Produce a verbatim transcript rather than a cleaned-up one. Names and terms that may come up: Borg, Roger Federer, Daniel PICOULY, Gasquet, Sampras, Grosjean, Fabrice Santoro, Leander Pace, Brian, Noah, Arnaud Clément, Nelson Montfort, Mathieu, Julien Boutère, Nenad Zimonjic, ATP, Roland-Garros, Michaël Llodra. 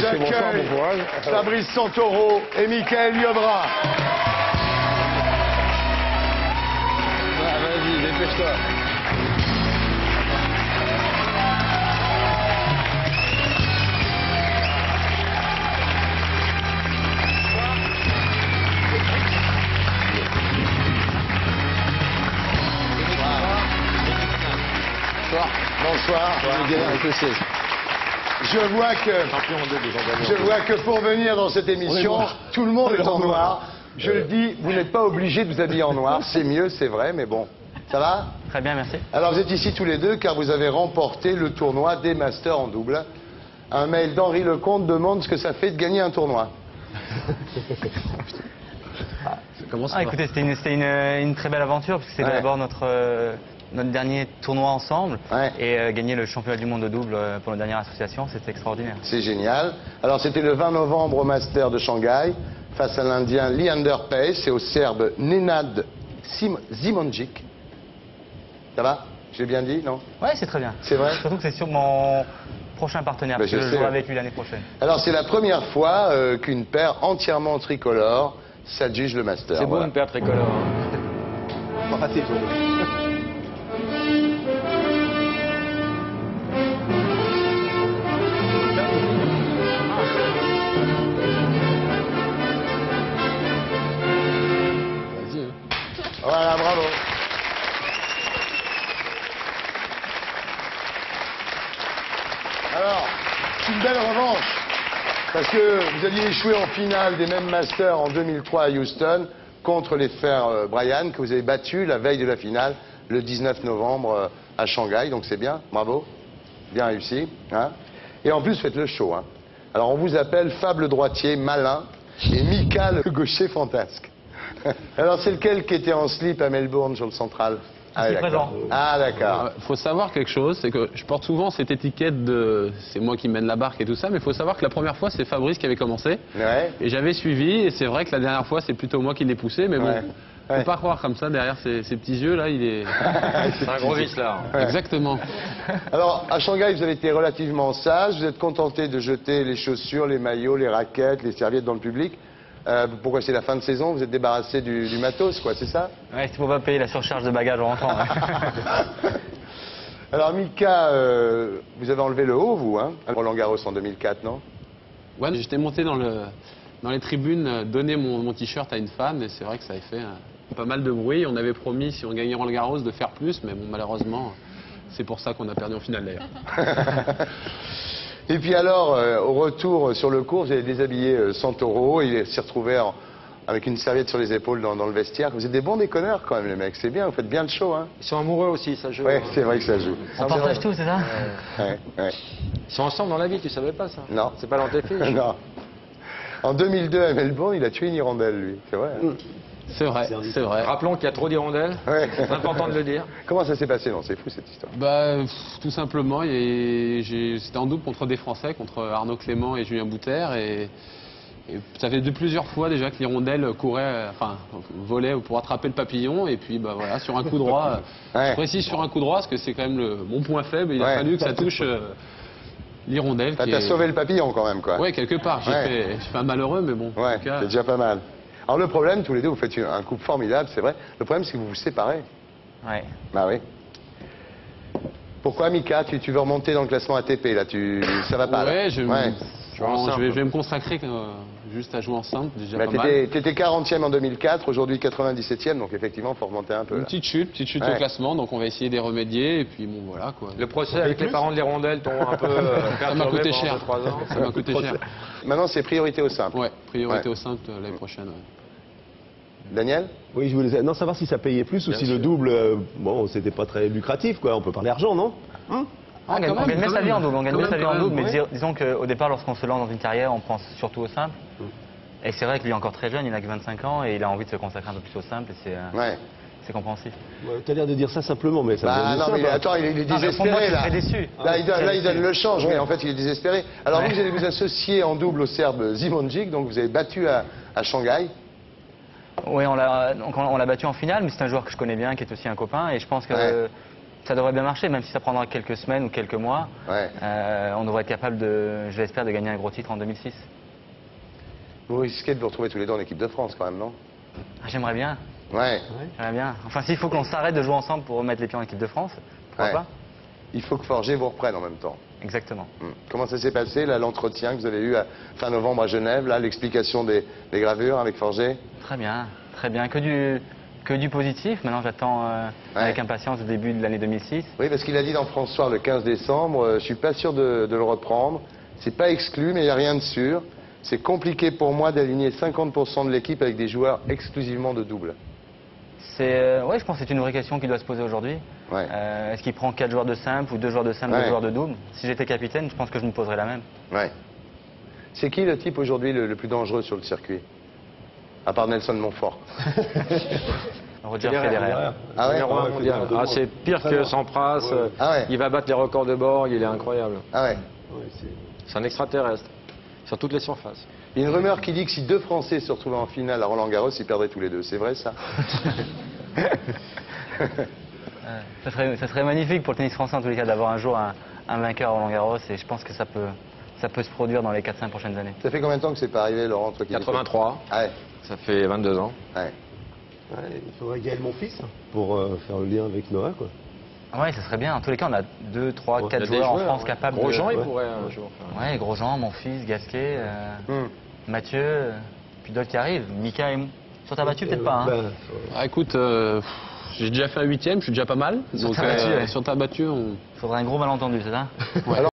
J'accueille Fabrice Santoro et Michaël Llodra. Ah, vas-y, dépêche-toi. Bonsoir. Bonsoir. Bonsoir. Je vois que, je vois que pour venir dans cette émission, tout le monde est en noir. Je le dis, vous n'êtes pas obligé de vous habiller en noir. C'est mieux, c'est vrai, mais bon. Ça va? Très bien, merci. Alors vous êtes ici tous les deux car vous avez remporté le tournoi des Masters en double. Un mail d'Henri Lecomte demande ce que ça fait de gagner un tournoi. Comment ça va? Ah, écoutez, c'était une, une, une très belle aventure parce que c'est ouais. d'abord notre... Euh... notre dernier tournoi ensemble ouais. et euh, gagner le championnat du monde de double euh, pour notre dernière association, c'était extraordinaire. C'est génial. Alors c'était le vingt novembre au Master de Shanghai face à l'Indien Leander Pace et au Serbe Nenad Zimonjic. Ça va? J'ai bien dit, non? Oui, c'est très bien. C'est vrai? Surtout que c'est sur mon prochain partenaire, ben, parce je que je jouerai avec lui l'année prochaine. Alors c'est la première fois euh, qu'une paire entièrement tricolore s'adjuge le Master. C'est beau voilà. une paire tricolore. Pas facile. Voilà, bravo. Alors, c'est une belle revanche, parce que vous aviez échoué en finale des mêmes Masters en deux mille trois à Houston contre les frères Brian, que vous avez battu la veille de la finale, le dix-neuf novembre à Shanghai, donc c'est bien, bravo, bien réussi. Hein. Et en plus, faites le show. Hein. Alors, on vous appelle Fable Droitier Malin et Mika le Gaucher Fantasque. Alors, c'est lequel qui était en slip à Melbourne sur le central? Ah, d'accord. Ah, d'accord. Il faut savoir quelque chose, c'est que je porte souvent cette étiquette de c'est moi qui mène la barque et tout ça, mais il faut savoir que la première fois, c'est Fabrice qui avait commencé. Ouais. Et j'avais suivi, et c'est vrai que la dernière fois, c'est plutôt moi qui l'ai poussé, mais bon, ouais. Ouais. faut pas croire comme ça, derrière ces, ces petits yeux, là, il est. C'est un gros vice, là. Ouais. Exactement. Alors, à Shanghai, vous avez été relativement sage, vous êtes contenté de jeter les chaussures, les maillots, les raquettes, les serviettes dans le public. Euh, pourquoi c'est la fin de saison, vous êtes débarrassé du, du matos, quoi, c'est ça? Oui, c'est pour pas payer la surcharge de bagages en rentrant. Ouais. Alors, Mika, euh, vous avez enlevé le haut, vous, hein, Roland Garros en deux mille quatre, non? Ouais, j'étais monté dans, le, dans les tribunes, donner mon, mon t-shirt à une femme, et c'est vrai que ça avait fait euh, pas mal de bruit. On avait promis, si on gagnait Roland Garros, de faire plus, mais bon, malheureusement, c'est pour ça qu'on a perdu en finale, d'ailleurs. Et puis alors, euh, au retour sur le cours, vous avez déshabillé euh, Santoro, il s'est retrouvé en, avec une serviette sur les épaules dans, dans le vestiaire. Vous êtes des bons déconneurs quand même les mecs, c'est bien, vous faites bien le show. Hein. Ils sont amoureux aussi, ça joue. Oui, c'est vrai que ça joue. On partage tout, c'est ça ouais, ouais. Ils sont ensemble dans la vie, tu savais pas ça? Non. C'est pas dans tes filles? Non. En deux mille deux à Melbourne, il a tué une hirondelle lui, c'est vrai hein. C'est vrai, c'est vrai. Rappelons qu'il y a trop d'hirondelles, ouais. c'est important de le dire. Comment ça s'est passé? Non, c'est fou cette histoire. Bah, pff, tout simplement, c'était en double contre des Français, contre Arnaud Clément et Julien Boutère. Et, et ça fait de plusieurs fois déjà que l'hirondelle courait, enfin, volait pour attraper le papillon. Et puis, bah voilà, sur un coup droit, ouais. je précise sur un coup droit, parce que c'est quand même le, mon point faible. Il ouais. a fallu que ça touche... Euh, l'hirondelle. T'as est... sauvé le papillon quand même, quoi. Oui, quelque part. J'ai ouais. fait, fait un malheureux, mais bon. Ouais, c'est déjà pas mal. Alors le problème, tous les deux, vous faites un couple formidable, c'est vrai. Le problème, c'est que vous vous séparez. Oui. Bah oui. Pourquoi, Mika, tu, tu veux remonter dans le classement A T P, là, tu, ça va pas? Ouais, je, ouais. Je, bon, je, vais, je vais me consacrer euh, juste à jouer enceinte, déjà bah, pas mal. T'étais quarantième en deux mille quatre, aujourd'hui quatre-vingt-dix-septième, donc effectivement, il faut remonter un peu. Là. Une petite chute, petite chute ouais. au classement, donc on va essayer de les remédier, et puis bon, voilà, quoi. Le procès avec les parents de l'hirondelle t'ont un peu... Euh, ça m'a coûté cher. deux, trois ans. Ça m'a coûté cher. Maintenant, c'est priorité au simple. Oui, priorité ouais. au simple euh, l'année prochaine. Ouais. Daniel? Oui, je voulais non, savoir si ça payait plus bien ou si sûr. Le double, euh, bon, c'était pas très lucratif, quoi. On peut parler argent, non hein? Ah, on gagne bien sa vie en double, on gagne bien sa vie en double, mais dis, disons qu'au départ, lorsqu'on se lance dans une carrière, on pense surtout au simple. Et c'est vrai qu'il est encore très jeune, il n'a que vingt-cinq ans, et il a envie de se consacrer un peu plus au simple, et c'est ouais. compréhensif. Ouais, tu as l'air de dire ça simplement, mais ça bah, non, simple, mais attends, il est, il est désespéré, là. Déçu. Là, il, là, il donne le change, ouais. mais en fait, il est désespéré. Alors, ouais. vous allez vous associer en double au Serbe Zimonjic, donc vous avez battu à, à Shanghai. Oui, on l'a battu en finale, mais c'est un joueur que je connais bien, qui est aussi un copain, et je pense que... Ouais. ça devrait bien marcher, même si ça prendra quelques semaines ou quelques mois. Ouais. Euh, on devrait être capable, de, je l'espère, de gagner un gros titre en deux mille six. Vous risquez de vous retrouver tous les deux en équipe de France quand même, non? J'aimerais bien. Ouais. J'aimerais bien. Enfin, s'il faut qu'on s'arrête de jouer ensemble pour remettre les pieds en équipe de France, pourquoi ouais. pas? Il faut que Forger vous reprenne en même temps. Exactement. Hum. Comment ça s'est passé, l'entretien que vous avez eu à fin novembre à Genève, l'explication des, des gravures avec Forger? Très bien, très bien. Que du... Que du positif. Maintenant, j'attends euh, ouais. avec impatience le début de l'année deux mille six. Oui, parce qu'il a dit dans France Soir le quinze décembre, euh, je suis pas sûr de, de le reprendre. C'est pas exclu, mais il n'y a rien de sûr. C'est compliqué pour moi d'aligner cinquante pour cent de l'équipe avec des joueurs exclusivement de double. C'est, euh, ouais, je pense que c'est une vraie question qui doit se poser aujourd'hui. Ouais. Euh, est-ce qu'il prend quatre joueurs de simple ou deux joueurs de simple, ouais. deux joueurs de double? Si j'étais capitaine, je pense que je me poserais la même. Ouais. C'est qui le type aujourd'hui le, le plus dangereux sur le circuit? À part Nelson Montfort. Roger Federer. Ah ouais, ouais, ah, c'est pire que Sampras. Ouais. Ah ouais. Il va battre les records de Borg, il est incroyable. Ah ouais. C'est un extraterrestre, sur toutes les surfaces. Il y a une rumeur qui dit que si deux Français se retrouvaient en finale à Roland-Garros, ils perdraient tous les deux. C'est vrai, ça? ça, serait, ça serait magnifique pour le tennis français, en tous les cas, d'avoir un jour un, un vainqueur à Roland-Garros. Et je pense que ça peut, ça peut se produire dans les quatre cinq prochaines années. Ça fait combien de temps que c'est pas arrivé, Laurent? quatre-vingt-trois. Ah ouais. Ça fait vingt-deux ans. Ouais. Ouais, il faudrait Gaël, mon fils, pour euh, faire le lien avec Noah, quoi. Oui, ça serait bien. En tous les cas, on a deux, trois, quatre ouais, joueurs, joueurs en France ouais. capables gros de... Grosjean, il ouais. pourrait un jour. Enfin... Oui, Grosjean, mon fils, Gasquet, euh, hum. Mathieu, euh, puis d'autres qui arrivent. Mika et... Sur ta battue, peut-être euh, pas, hein. Bah, ah, écoute, euh, j'ai déjà fait un huitième, je suis déjà pas mal. Sur donc, ta battue, euh, ouais. sur ta battue, on... Faudrait un gros malentendu, c'est ça? Ouais. Alors...